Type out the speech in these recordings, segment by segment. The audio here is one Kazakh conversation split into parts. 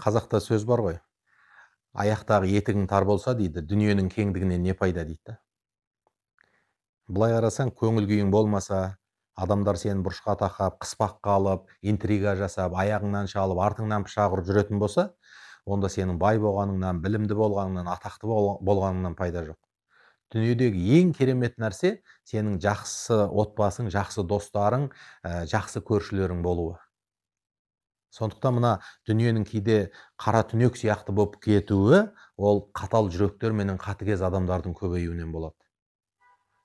қазақта сөз бар ғой, аяқтағы етігің тар болса дейді, дүниенің кеңдігінен не пайда дейді. Былай қарасаң, көңіл күйің болмаса, адамдар сені бұрышқа тақап, қыспаққа алып, интрига жасап, аяғыңнан шалып, артыңнан пышақ ұрып жүретін болса, онда сенің бай болғаныңнан, білімді болғаныңнан, атақты болғаныңнан пайда жоқ. Дүниедегі ең керемет нәрсе сенің жақсы отбасың, жақсы достарың, жақсы көршілерің болуы. Сондықтан мына дүниенің кейде қара түнек сияқты болып кетуі, ол қатал жүректер менен қатыгез адамдардың көбеюінен болады.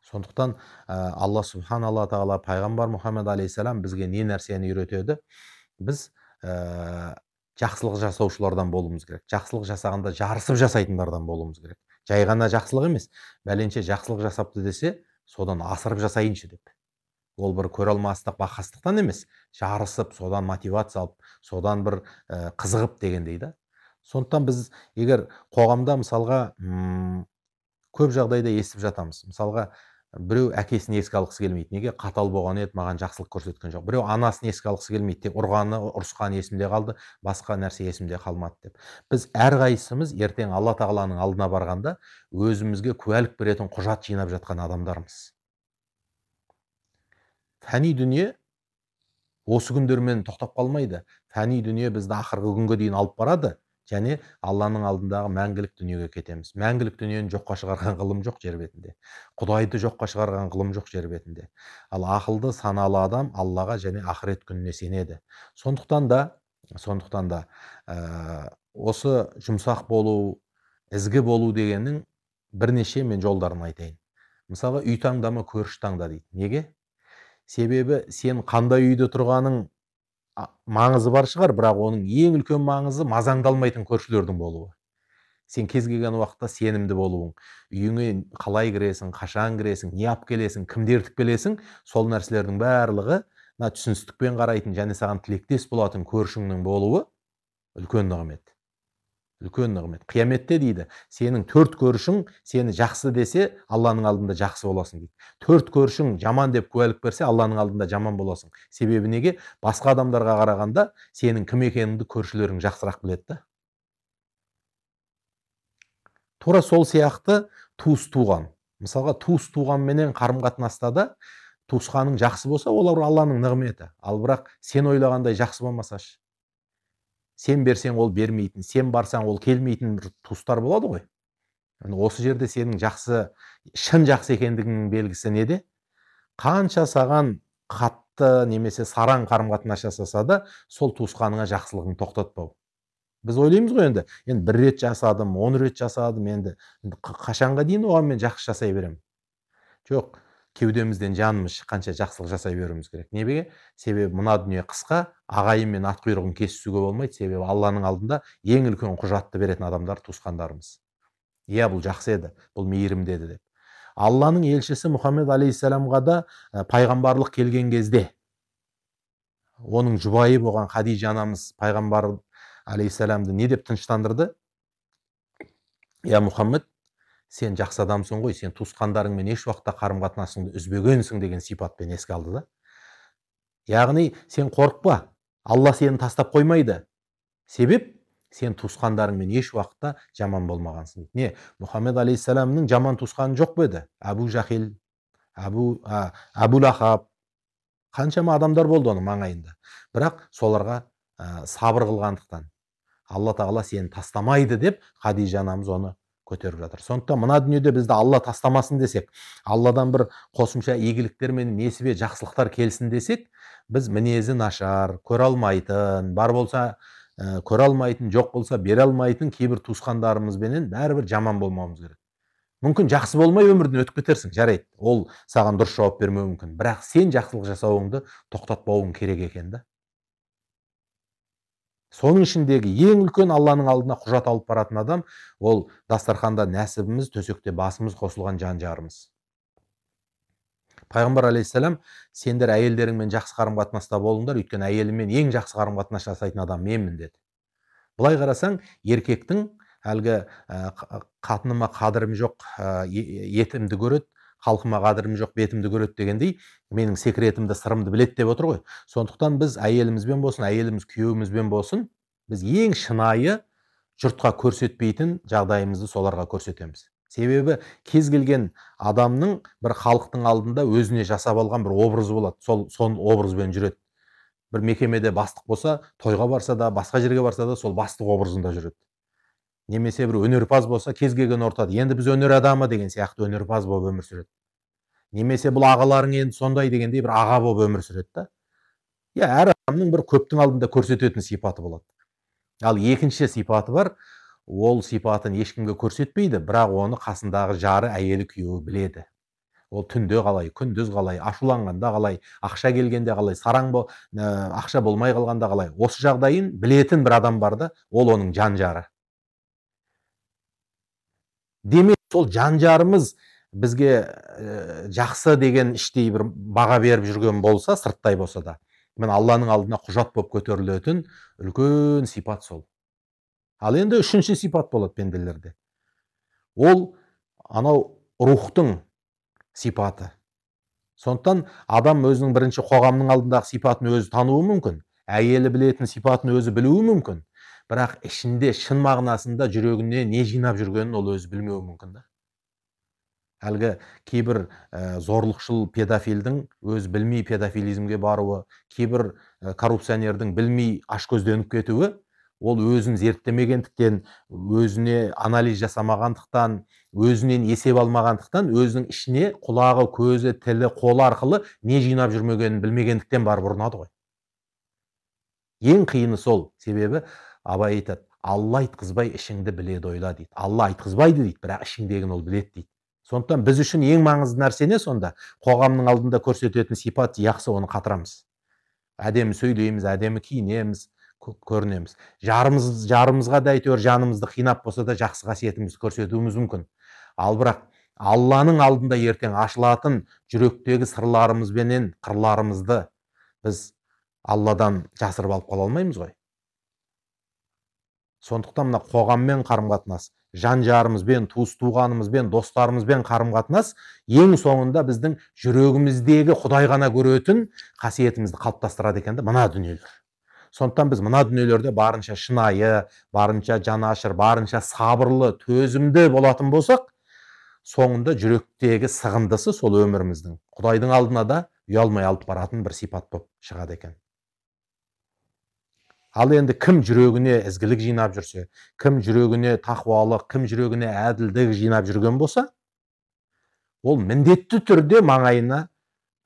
Сондықтан Алла субханалла тағала, пайғамбар Мұхаммед алейхиссалам бізге не нәрсені үйретеді? Біз жақсылық жасаушылардан болуымыз керек. Жақсылық жасағанда жарысып жасайтындардан болуымыз керек. Жай ғана жақсылық емес, бәленше жақсылық жасапты десе, содан асырып жасайыншы деп. Ол бір көре алмастық, бақастықтан емес, жарысып, содан мотивация алып, содан бір қызығып дегендей да. Сондықтан біз егер қоғамда мысалға көп жағдайда естіп жатамыз. Мысалға біреу әкесін еске алғысы келмейді, неге? Қатал болған еді, маған жақсылық көрсеткен жоқ. Біреу анасын еске алғысы келмейді, тек ұрғаны, ұрысқаны есімде қалды, басқа нәрсе есімде қалмады деп. Біз әрқайсымыз ертең Алла тағаланың алдына барғанда өзімізге куәлік беретін құжат жинап жатқан адамдармыз. Фәни дүние осы күндермен тоқтап қалмайды. Фәни дүние бізді ақырғы күнге дейін алып барады, және Алланың алдындағы мәңгілік дүниеге кетеміз. Мәңгілік дүниені жоққа шығарған ғылым жоқ жер бетінде. Құдайды жоққа шығарған ғылым жоқ жер бетінде. Ал ақылды, саналы адам Аллаға және ақырет күніне сенеді. Сондықтан да осы жұмсақ болу, ізгі болу дегеннің бірнеше мен жолдарын айтайын. Мысалы, үй таңдама, көрші таңда дейді. Неге? Себебі сен қандай үйде тұрғаның маңызы бар шығар, бірақ оның ең үлкен маңызы мазаңдалмайтын көршілердің болуы. Сен кез келген уақытта сенімді болуың, үйіңе қалай кіресің, қашан кіресің, не алып келесің, кімді ертіп келесің, сол нәрселердің барлығы түсіністікпен қарайтын және саған тілектес болатын көршіңнің болуы үлкен нығмет. Үлкен нығмет. Қияметте дейді, сенің төрт көршің сені жақсы десе, Алланың алдында жақсы боласың дейді. Төрт көршің жаман деп куәлік берсе, Алланың алдында жаман боласың. Себебі неге? Басқа адамдарға қарағанда сенің кім екеніңді көршілерің жақсырақ біледі. Тура сол сияқты туыс туған. Мысалға, туыс туған менен қарым-қатынаста да туысқаның жақсы болса, олар Алланың нығметі. Ал бірақ сен ойлағандай жақсы болмасашы. Сен берсең, ол бермейтін, сен барсаң, ол келмейтін туыстар болады ғой. Осы жерде сенің жақсы, шын жақсы екендігінің белгісі неде? Қанша саған қатты немесе сараң қарым-қатынас жасаса да, сол туысқаныңа жақсылығын тоқтатпау. Біз ойлаймыз ғой енді, бір рет жасадым, 10 рет жасадым, енді қашанға дейін оған мен жақсы жасай беремін. Жоқ, кеудемізден жанымыз шыққанша жақсылық жасай беруіміз керек. Неге? Себебі мына дүние қысқа, ағайын мен ат құйрығын кесісуге болмайды, себебі Алланың алдында ең үлкен құжатты беретін адамдар туысқандарымыз. Иә, бұл жақсы еді, бұл мейірімді еді деп. Алланың елшісі Мұхаммед алейхиссаламға да пайғамбарлық келген кезде оның жұбайы болған Хадижа анамыз пайғамбар алейхиссаламды не деп тыныштандырды? Я Мұхаммед, сен жақсы адамсың ғой, сен туысқандарыңмен еш уақытта қарым-қатынасыңды үзбегенсің деген сипатпен еске алды да. Яғни, сен қорықпа, Алла сені тастап қоймайды. Себеп, сен туысқандарыңмен еш уақытта жаман болмағансың. Не, Мұхаммед алейхиссаламның жаман туысқаны жоқ па еді? Әбу Жахил, Әбу Лахаб, қаншама адамдар болды оның маңайында. Бірақ соларға сабыр қылғандықтан Алла тағала сені тастамайды деп Хадижа анамыз оны көтеріп жатыр. Сондықтан мына дүниеде бізді Алла тастамасын десек, Алладан бір қосымша игіліктер мен несібе жақсылықтар келсін десек, біз мінезі нашар, көре алмайтын, бар болса көре алмайтын, жоқ болса бере алмайтын кейбір туысқандарымызбенен бәрібір жаман болмауымыз керек. Мүмкін жақсы болмай өмірден өтіп кетерсің, жарайды, ол саған дұрыс жауап бермеуі мүмкін, бірақ сен жақсылық жасауыңды тоқтатпауың керек екен да. Соның ішіндегі ең үлкен Алланың алдына құжат алып баратын адам, ол дастарханда нәсібіміз, төсекте басымыз қосылған жан-жарымыз. Пайғамбар алейхиссалам, сендер әйелдеріңмен жақсы қарым-қатынаста болыңдар, өйткені әйелімен ең жақсы қарым-қатынас жасайтын адам менмін деді. Былай қарасаң, еркектің әлгі қатыныма қадірім жоқ, етімді көреді, халқыма қадірім жоқ, бетімді көреді дегендей, менің секретімді, сырымды білет деп отыр ғой. Сондықтан біз әйелімізбен болсын, әйеліміз күйеуімізбен болсын, Biz ең шынайы жұртқа көрсетпейтін жағдайымызды соларға көрсетеміз. Себебі кез келген адамның бір халықтың алдында өзіне жасап алған бір образы болады. Сол образбен жүреді. Бір мекемеде бастық болса, тойға барса да, басқа жерге барса да сол бастық образында жүреді. Немесе бір өнерпаз болса, кез келген ортада енді біз өнер адамы деген сияқты өнерпаз болып өмір сүреді. Немесе бұл ағаларың енді сондай дегендей бір аға болып өмір сүреді да. Я әр адамның бір көптің алдында көрсететін сипаты болады. Ал екінші сипаты бар, ол сипатын ешкімге көрсетпейді, бірақ оны қасындағы жары, әйелі, күйеуі біледі. Ол түнде қалай, күндіз қалай, ашуланғанда қалай, ақша келгенде қалай, ақша болмай қалғанда қалай. Осы жағдайын білетін бір адам бар да, ол оның жан-жары. Демек, сол жан-жарымыз бізге жақсы деген іштей бір баға беріп жүрген болса, сырттай болса да. Мен Алланың алдына құжат боп көтерілетін үлкен сипат сол. Ал енді үшінші сипат болады пенделерде. Ол анау рухтың сипаты. Сондықтан адам өзінің бірінші қоғамның алдындағы сипатын өзі тануы мүмкін, әйелі білетін сипатын өзі білуі мүмкін, бірақ ішінде шын мағынасында жүрегіне не жинап жүргенін ол өзі білмеуі мүмкін да. Әлгі кейбір зорлықшыл педофилдің өз білмей педофилизмге баруы, кейбір коррупционердің білмей ашкөзденіп кетуі, ол өзін зерттемегендіктен, өзіне анализ жасамағандықтан, өзінен есеп алмағандықтан, өзінің ішіне құлағы, көзі, тілі, қолы арқылы не жинап жүрмегенін білмегендіктен барып ұрынады ғой. Ең қиыны сол, себебі Абай айтады, Алла айтқызбай ішіңді біледі ойла дейді. Алла айтқызбайды дейді, бірақ ішіңдегін ол біледі дейді. Сондықтан біз үшін ең маңызды нәрсе не сонда? Қоғамның алдында көрсететін сипат жақсы, оны қатырамыз. Әдемі сөйлейміз, әдемі киінеміз, көрінеміз. Жарымызға да әйтеуір жанымызды қинап болса да жақсы қасиетімізді көрсетуіміз мүмкін. Ал бірақ Алланың алдында ертең ашылатын жүректегі сырларымызбенен қырларымызды біз Алладан жасырып алып қала алмаймыз ғой. Сондықтан мына қоғаммен қарым-қатынас, жан-жарымызбен, туыс-туғанымызбен, достарымызбен қарым-қатынас ең соңында біздің жүрегіміздегі Құдай ғана көретін қасиетімізді қалыптастырады екен де мына дүниелер. Сондықтан біз мына дүниелерде барынша шынайы, барынша жанашыр, барынша сабырлы, төзімді болатын болсақ, соңында жүректегі сығындысы сол өміріміздің Құдайдың алдына да ұялмай алып баратын бір сипат болып шығады екен. Ал енді кім жүрегіне ізгілік жинап жүрсе, кім жүрегіне тақуалық, кім жүрегіне әділдік жинап жүрген болса, ол міндетті түрде маңайына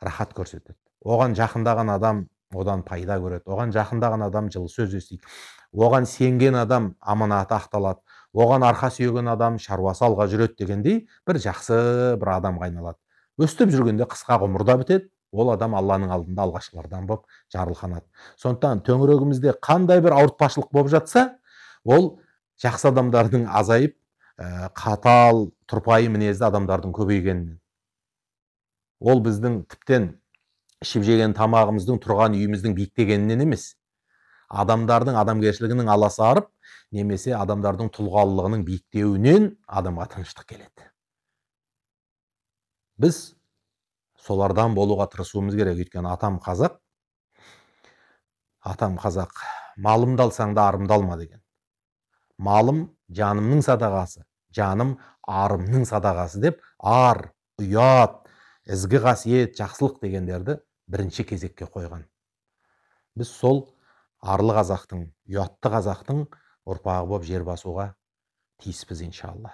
рахат көрсетеді. Оған жақындаған адам одан пайда көреді, оған жақындаған адам жылы сөз естиді, оған сенген адам аманаты ақталады, оған арқа сүйеген адам шаруасы алға жүреді дегендей бір жақсы бір адамға айналады. Өстіп жүргенде қысқа ғұмырда бітеді. Ол адам Алланың алдында алғашқылардан боп жарылқанады. Сондықтан төңірегімізде қандай бір ауыртпашылық боп жатса, ол жақсы адамдардың азайып, қатал, тұрпайы мінезді адамдардың көбейгенінен. Ол біздің тіптен ішіп жеген тамағымыздың, тұрған үйіміздің биіктегенінен емес. Адамдардың адамгершілігінің аласы арып, немесе адамдардың тұлғалылығының биіктеуінен адамға тыныштық келеді. Біз солардан болуға тырысуымыз керек. Өйткені атам қазақ. Атам қазақ. Малымды алсаң да арымды алма деген. Малым жанымның садағасы, жаным арымның садағасы деп ар, ұят, ізгі қасиет, жақсылық дегендерді бірінші кезекке қойған. Біз сол арлы қазақтың, ұятты қазақтың ұрпағы боп жер басуға тиіспіз иншалла.